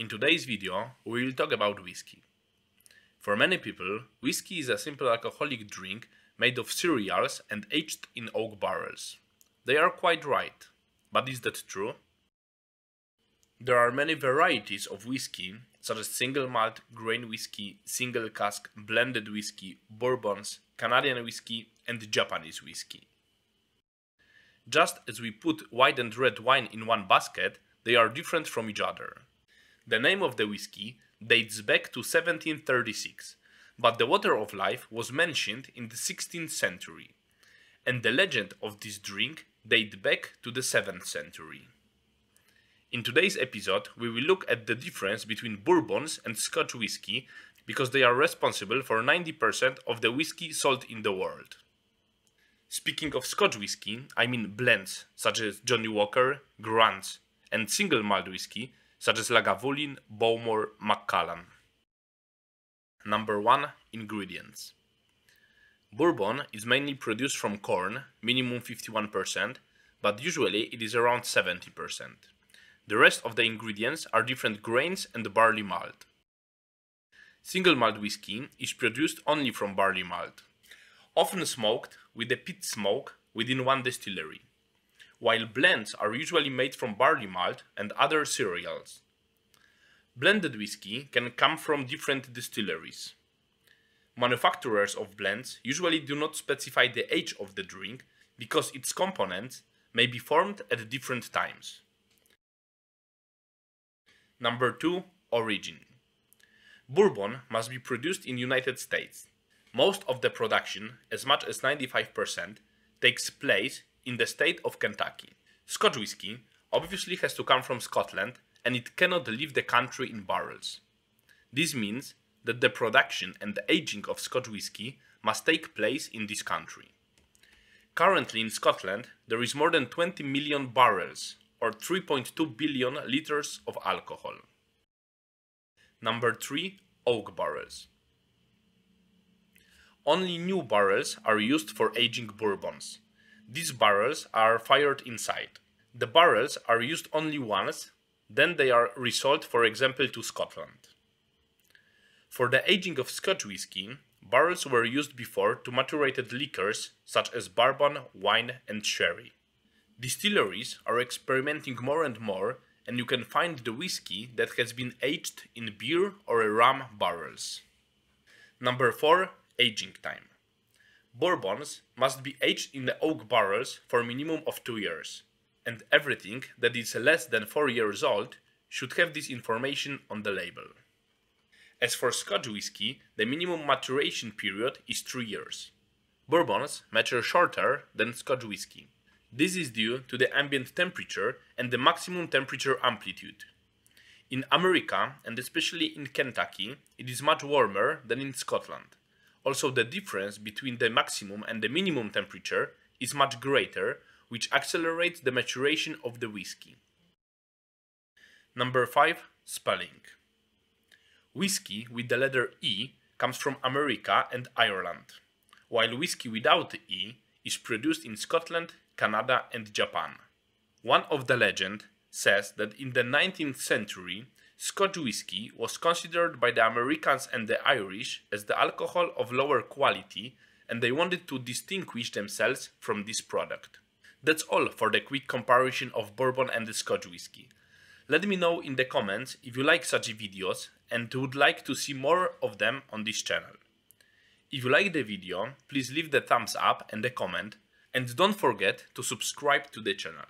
In today's video, we will talk about whiskey. For many people, whiskey is a simple alcoholic drink made of cereals and aged in oak barrels. They are quite right, but is that true? There are many varieties of whiskey, such as single malt, grain whiskey, single cask, blended whiskey, bourbons, Canadian whiskey and Japanese whiskey. Just as we put white and red wine in one basket, they are different from each other. The name of the whiskey dates back to 1736, but the water of life was mentioned in the 16th century, and the legend of this drink dates back to the 7th century. In today's episode, we will look at the difference between bourbons and Scotch whiskey, because they are responsible for 90% of the whiskey sold in the world. Speaking of Scotch whiskey, I mean blends such as Johnnie Walker, Grant's, and single malt whiskey such as Lagavulin, Bowmore, Macallan. Number 1. Ingredients. Bourbon is mainly produced from corn, minimum 51%, but usually it is around 70%. The rest of the ingredients are different grains and barley malt. Single malt whiskey is produced only from barley malt, often smoked with a pit smoke within one distillery, while blends are usually made from barley malt and other cereals. Blended whiskey can come from different distilleries. Manufacturers of blends usually do not specify the age of the drink because its components may be formed at different times. Number 2. Origin. Bourbon must be produced in United States. Most of the production, as much as 95%, takes place in the state of Kentucky. Scotch whiskey obviously has to come from Scotland and it cannot leave the country in barrels. This means that the production and the aging of Scotch whiskey must take place in this country. Currently in Scotland there is more than 20 million barrels or 3.2 billion liters of alcohol. Number 3. Oak barrels. Only new barrels are used for aging bourbons. These barrels are fired inside. The barrels are used only once, then they are resold, for example, to Scotland. For the aging of Scotch whiskey, barrels were used before to maturated liquors such as bourbon, wine and sherry. Distilleries are experimenting more and more, and you can find the whiskey that has been aged in beer or rum barrels. Number 4. Aging time. Bourbons must be aged in the oak barrels for a minimum of 2 years, and everything that is less than 4 years old should have this information on the label. As for Scotch whiskey, the minimum maturation period is 3 years. Bourbons mature shorter than Scotch whiskey. This is due to the ambient temperature and the maximum temperature amplitude. In America, and especially in Kentucky, it is much warmer than in Scotland. Also, the difference between the maximum and the minimum temperature is much greater, which accelerates the maturation of the whiskey. Number 5. Spelling. Whiskey with the letter E comes from America and Ireland, while whiskey without the E is produced in Scotland, Canada and Japan. One of the legends says that in the 19th century, Scotch whiskey was considered by the Americans and the Irish as the alcohol of lower quality, and they wanted to distinguish themselves from this product. That's all for the quick comparison of bourbon and the Scotch whiskey. Let me know in the comments if you like such videos and would like to see more of them on this channel. If you like the video, please leave the thumbs up and a comment, and don't forget to subscribe to the channel.